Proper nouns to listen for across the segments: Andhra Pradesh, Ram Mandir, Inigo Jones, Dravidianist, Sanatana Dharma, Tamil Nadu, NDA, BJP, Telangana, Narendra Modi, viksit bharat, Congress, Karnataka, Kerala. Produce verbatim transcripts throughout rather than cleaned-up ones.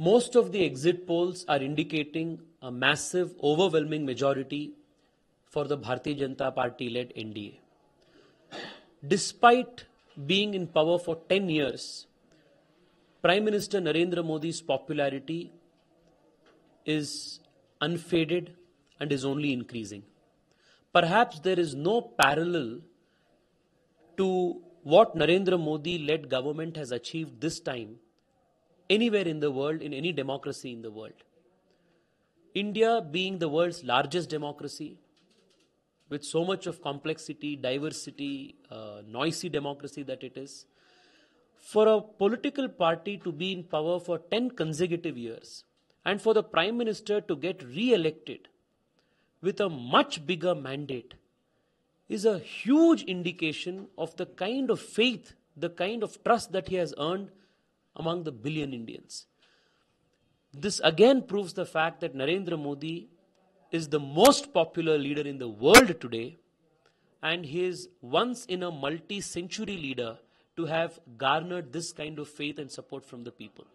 Most of the exit polls are indicating a massive, overwhelming majority for the Bharatiya Janata Party-led N D A. Despite being in power for ten years, Prime Minister Narendra Modi's popularity is unfaded and is only increasing. Perhaps there is no parallel to what Narendra Modi-led government has achieved this time anywhere in the world, in any democracy in the world. India, being the world's largest democracy, with so much of complexity, diversity, uh, noisy democracy that it is, for a political party to be in power for ten consecutive years and for the Prime Minister to get re-elected with a much bigger mandate is a huge indication of the kind of faith, the kind of trust that he has earned among the billion Indians. This again proves the fact that Narendra Modi is the most popular leader in the world today, and he is once in a multi-century leader to have garnered this kind of faith and support from the people.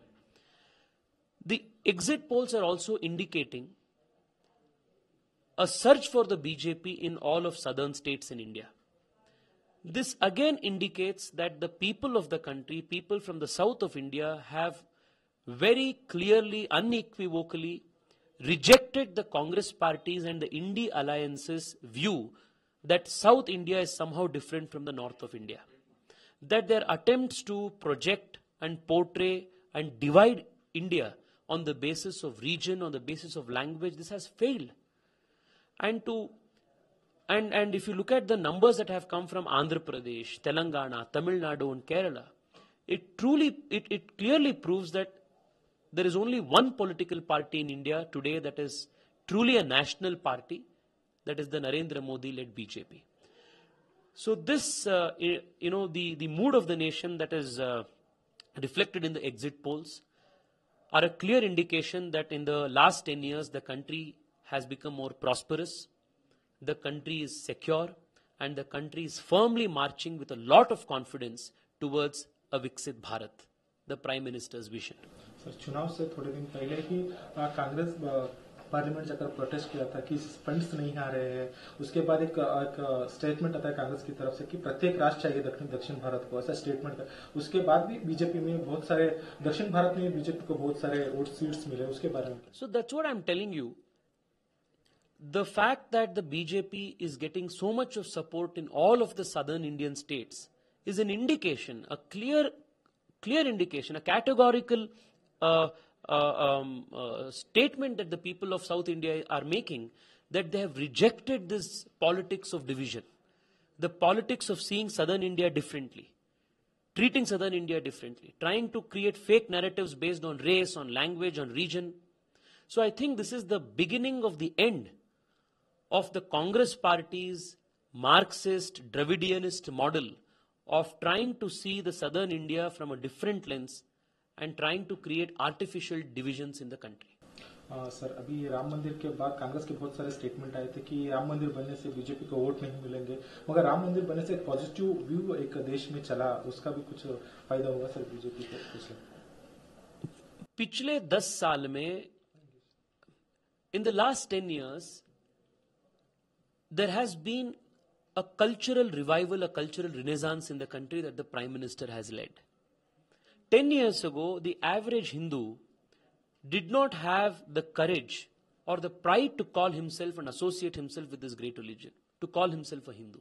The exit polls are also indicating a surge for the B J P in all of southern states in India. This again indicates that the people of the country, people from the south of India, have very clearly, unequivocally rejected the Congress parties and the Indie alliances view that South India is somehow different from the north of India. That their attempts to project and portray and divide India on the basis of region, on the basis of language, this has failed. And to and, and if you look at the numbers that have come from Andhra Pradesh, Telangana, Tamil Nadu and Kerala, it truly, it, it clearly proves that there is only one political party in India today that is truly a national party, that is the Narendra Modi-led B J P. So this, uh, you know, the, the mood of the nation that is uh, reflected in the exit polls are a clear indication that in the last ten years, the country has become more prosperous, the country is secure, and the country is firmly marching with a lot of confidence towards a Viksit Bharat, the Prime Minister's vision. Sir चुनाव से थोड़े दिन पहले ही Congress parliament जाकर protest किया था कि फंड्स नहीं आ रहे हैं. उसके बाद एक, एक स्टेटमेंट आता है कांग्रेस की तरफ से कि प्रत्येक राष्ट्र चाहिए दक्षिण दक्षिण भारत को, ऐसा स्टेटमेंट था. उसके बाद भी बीजेपी में बहुत सारे दक्षिण भारत में बीजेपी को बहुत सारे वोट सीट्स मिले, उसके बारे में. So that's what I am telling you, the fact that the BJP is getting so much of support in all of the southern Indian states is an indication, a clear clear indication, a categorical uh, uh, um, uh, statement that the people of South India are making, that they have rejected this politics of division, the politics of seeing Southern India differently, treating Southern India differently, trying to create fake narratives based on race, on language, on region. So I think this is the beginning of the end of the Congress party's Marxist, Dravidianist model of trying to see the southern India from a different lens and trying to create artificial divisions in the country. Uh, sir, अभी राम मंदिर के बाद कांग्रेस के बहुत सारे statement आए थे कि राम मंदिर बनने से बीजेपी को वोट नहीं मिलेंगे, मगर राम मंदिर बनने से एक पॉजिटिव व्यू एक देश में चला, उसका भी कुछ फायदा होगा सर बीजेपी को? पिछले दस साल में, in the last ten years, there has been a cultural revival, a cultural renaissance in the country that the Prime Minister has led. Ten years ago, the average Hindu did not have the courage or the pride to call himself and associate himself with this great religion, to call himself a Hindu.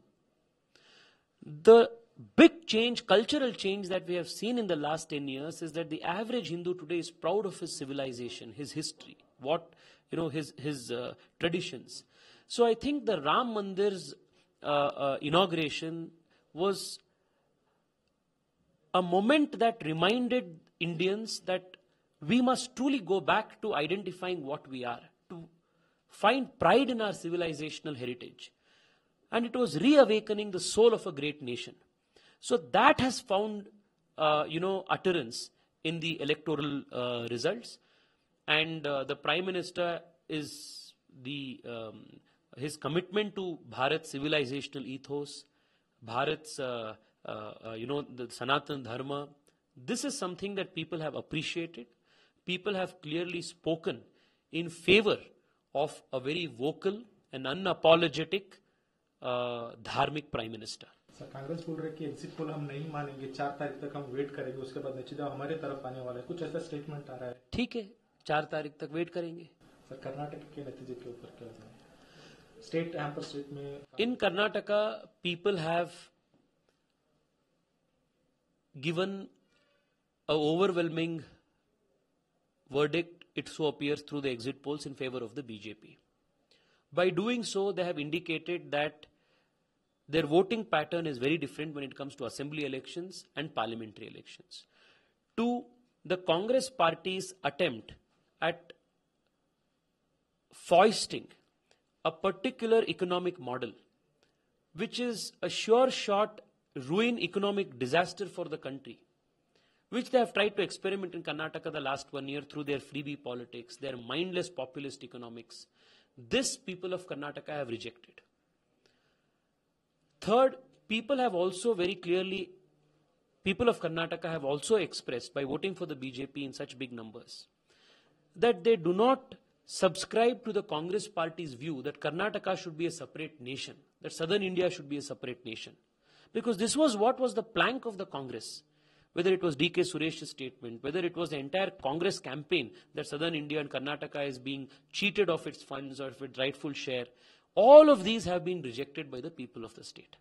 The big change, cultural change that we have seen in the last ten years is that the average Hindu today is proud of his civilization, his history, what, you know, his, his uh, traditions. So I think the Ram Mandir's Uh, uh, inauguration was a moment that reminded Indians that we must truly go back to identifying what we are, to find pride in our civilizational heritage. And it was reawakening the soul of a great nation. So that has found, uh, you know, utterance in the electoral uh, results. And uh, the Prime Minister is the... Um, His commitment to Bharat's civilizational ethos, Bharat's, uh, uh, you know, the Sanatana Dharma, this is something that people have appreciated. people have clearly spoken in favor of a very vocal and unapologetic uh, Dharmic Prime Minister. Sir, Congress बोल रहे कि exit poll हम नहीं मानेंगे, चार तारीख तक हम wait करेंगे, उसके बाद नतीजा हमारे तरफ आने वाला है, कुछ ऐसा statement आ रहा है. ठीक है, चार तारीख तक wait करेंगे. Sir, कर्नाटक के नतीजे के ऊपर क्या है? State hamper state में. In Karnataka, people have given a overwhelming verdict. It so appears through the exit polls in favor of the B J P. By doing so, they have indicated that their voting pattern is very different when it comes to assembly elections and parliamentary elections. Two, the Congress party's attempt at foisting a particular economic model, which is a sure shot ruin economic disaster for the country, which they have tried to experiment in Karnataka the last one year through their freebie politics, their mindless populist economics. This people of Karnataka have rejected. Third, people have also very clearly, people of Karnataka have also expressed by voting for the B J P in such big numbers, that they do not subscribe to the Congress party's view that Karnataka should be a separate nation, that southern India should be a separate nation. Because this was what was the plank of the Congress. Whether it was D K Suresh's statement, whether it was the entire Congress campaign that southern India and Karnataka is being cheated of its funds or of its rightful share, all of these have been rejected by the people of the state.